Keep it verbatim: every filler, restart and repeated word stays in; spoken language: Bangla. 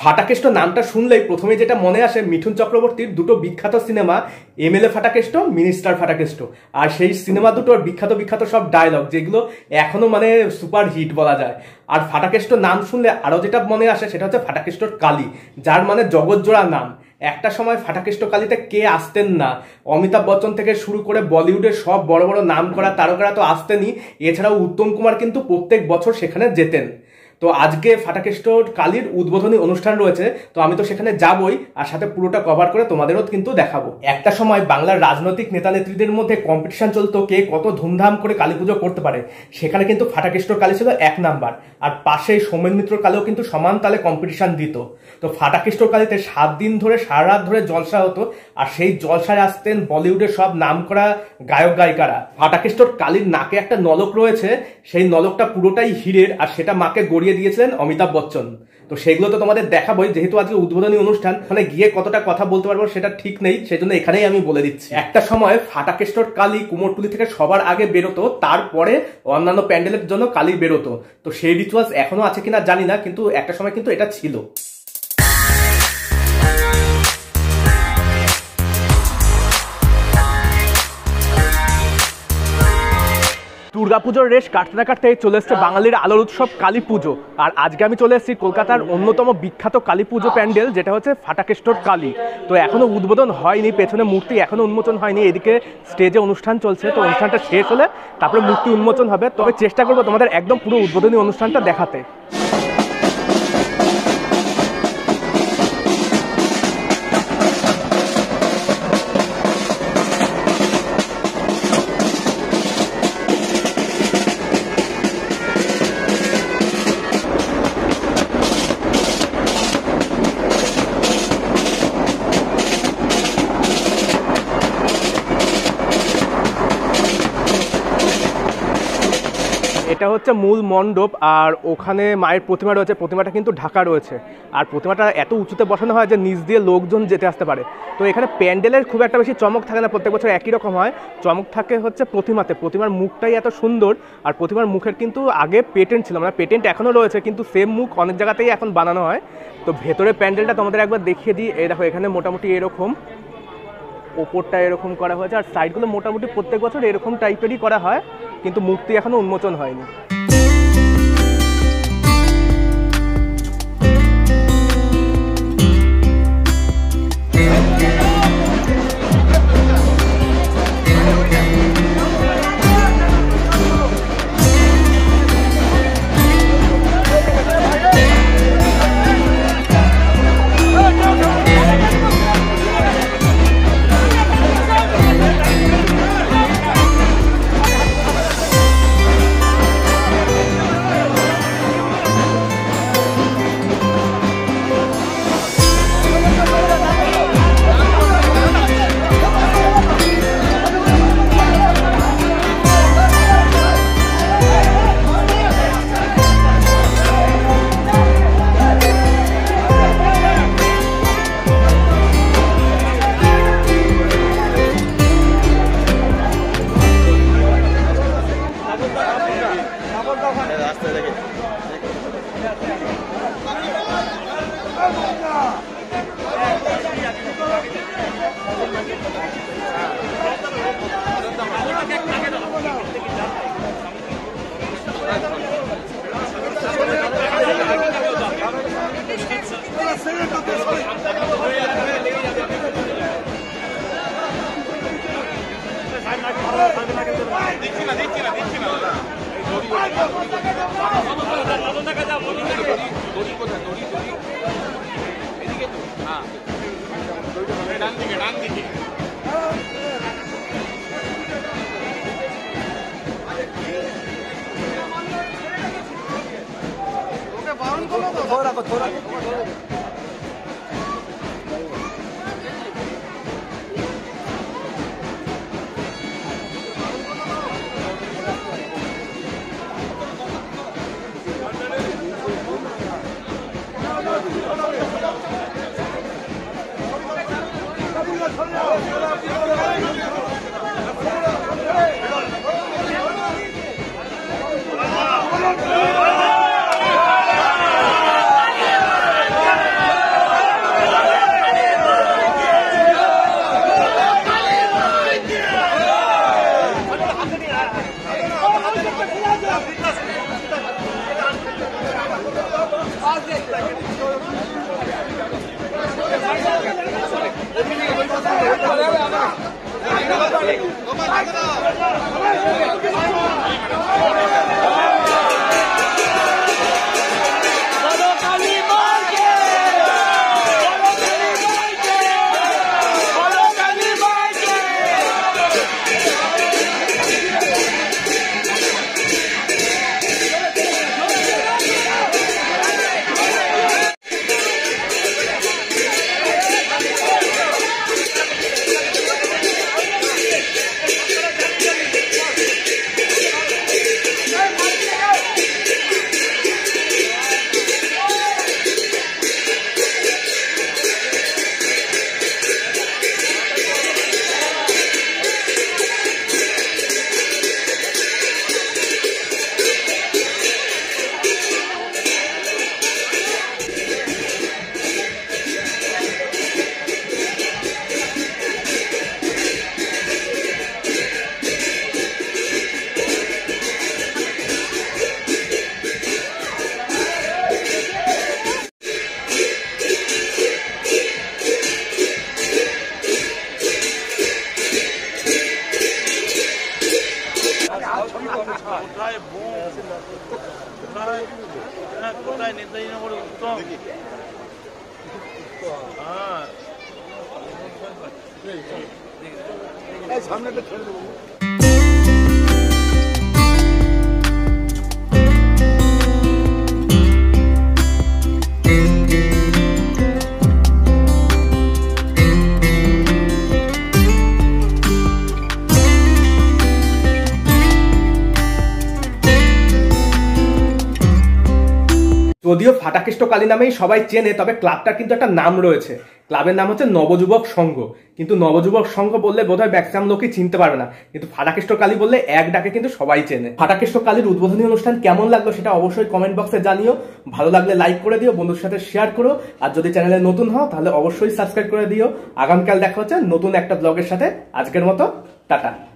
ফাটাকেষ্ট নামটা শুনলেই প্রথমে যেটা মনে আসে মিঠুন চক্রবর্তীর দুটো বিখ্যাত cinema MLA Fatakeshto, minister Fatakeshto. আর সেই সিনেমা দুটোর বিখ্যাত বিখ্যাত সব ডায়লগ, যেগুলো এখনো মানে সুপার হিট বলা যায়। আর ফাটাকেষ্ট নাম শুনলে আরও যেটা মনে আসে সেটা হচ্ছে ফাটাকেষ্টর কালী, যার মানে জগৎজোড়া নাম। একটা সময় ফাটাকেষ্ট কালীতে কে আসতেন না? অমিতাভ বচ্চন থেকে শুরু করে বলিউডের সব বড় বড় নাম করা তারকারা তো আসতেনই, এছাড়াও উত্তম কুমার কিন্তু প্রত্যেক বছর সেখানে যেতেন। তো আজকে ফাটাকেষ্ট কালীর উদ্বোধনী অনুষ্ঠান রয়েছে, তো আমি তো সেখানে যাবই, আর সাথে পুরোটা কভার করে তোমাদেরও কিন্তু দেখাবো। একটা সময় বাংলার রাজনৈতিক নেতা নেত্রীদের মধ্যে কম্পিটিশন চলতো কে কত ধুমধাম করে কালী পুজো করতে পারে। সেখানে কিন্তু ফাটাকেষ্ট কালী ছিল এক নাম্বার, আর পাশে সোমেন মিত্র কালেও কিন্তু সমান তালে কম্পিটিশন দিত। তো ফাটাকেষ্ট কালীতে সাত দিন ধরে সারা রাত ধরে জলসা হতো, আর সেই জলসায় আসতেন বলিউডের সব নাম করা গায়ক গায়িকারা। ফাটাকেষ্ট কালীর নাকে একটা নলক রয়েছে, সেই নলকটা পুরোটাই হীরের, আর সেটা মাকে গড়ি দিয়েছিলেন অমিতাভ বচ্চন। তো সেগুলো তো তোমাদের দেখাবই, যেহেতু আজকে উদ্বোধনী অনুষ্ঠান, ওখানে গিয়ে কতটা কথা বলতে পারবো সেটা ঠিক নেই, সেজন্য এখানেই আমি বলে দিচ্ছি। একটা সময় ফাটাকেষ্টর কালী কুমোরটুলি থেকে সবার আগে বেরোতো, তারপরে অন্যান্য প্যান্ডেলের জন্য কালী বেরোতো। তো সেই রিচুয়ালস এখনো আছে কিনা জানি না, কিন্তু একটা সময় কিন্তু এটা ছিল। দুর্গাপুজোর রেশ কাটতে না কাটতে চলে এসছে বাঙালির আলোর উৎসব কালী পুজো। আর আজকে আমি চলে এসেছি কলকাতার অন্যতম বিখ্যাত কালী পুজো প্যান্ডেল, যেটা হচ্ছে ফাটাকেষ্টর কালী। তো এখনও উদ্বোধন হয়নি, পেছনে মূর্তি এখনও উন্মোচন হয়নি, এদিকে স্টেজে অনুষ্ঠান চলছে। তো অনুষ্ঠানটা শেষ হলে তারপরে মূর্তি উন্মোচন হবে। তবে চেষ্টা করবো তোমাদের একদম পুরো উদ্বোধনী অনুষ্ঠানটা দেখাতে। এটা হচ্ছে মূল মণ্ডপ, আর ওখানে মায়ের প্রতিমা রয়েছে। প্রতিমাটা কিন্তু ঢাকা রয়েছে, আর প্রতিমাটা এত উঁচুতে বসানো হয় যে নিচ দিয়ে লোকজন যেতে আসতে পারে। তো এখানে প্যান্ডেলের খুব একটা বেশি চমক থাকে না, প্রত্যেক বছর একই রকম হয়। চমক থাকে হচ্ছে প্রতিমাতে, প্রতিমার মুখটাই এত সুন্দর। আর প্রতিমার মুখের কিন্তু আগে পেটেন্ট ছিল, মানে পেটেন্ট এখনও রয়েছে, কিন্তু সেম মুখ অনেক জায়গাতেই এখন বানানো হয়। তো ভেতরে প্যান্ডেলটা তোমাদের একবার দেখিয়ে দিই। এই দেখো, এখানে মোটামুটি এরকম ওপরটা এরকম করা হয়েছে, আর সাইডগুলো মোটামুটি প্রত্যেক বছর এরকম টাইপেরই করা হয়, কিন্তু মূর্তি এখনো উন্মোচন হয়নি। थोड़ा को थोड़ा যদিও ফাটাকেষ্ট কালী নামেই সবাই চেনে, তবে ক্লাবটার কিন্তু একটা নাম রয়েছে। ক্লাবের নাম হচ্ছে নবযুবক সংঘ। কিন্তু নবযুবক সংঘ বললে বোধহয় ম্যাক্সিমাম লোকই চিনতে পারবে না, কিন্তু ফাটাকেষ্ট কালী বললে এক ডাকে কিন্তু সবাই চেনে। ফাটাকেষ্ট কালীর উদ্বোধনী অনুষ্ঠান কেমন লাগলো সেটা অবশ্যই কমেন্ট বক্সে জানিও। ভালো লাগলে লাইক করে দিও, বন্ধুর সাথে শেয়ার করো, আর যদি চ্যানেলে নতুন হও তাহলে অবশ্যই সাবস্ক্রাইব করে দিও। আগামীকাল দেখা হচ্ছে নতুন একটা ব্লগের সাথে। আজকের মতো টাটা।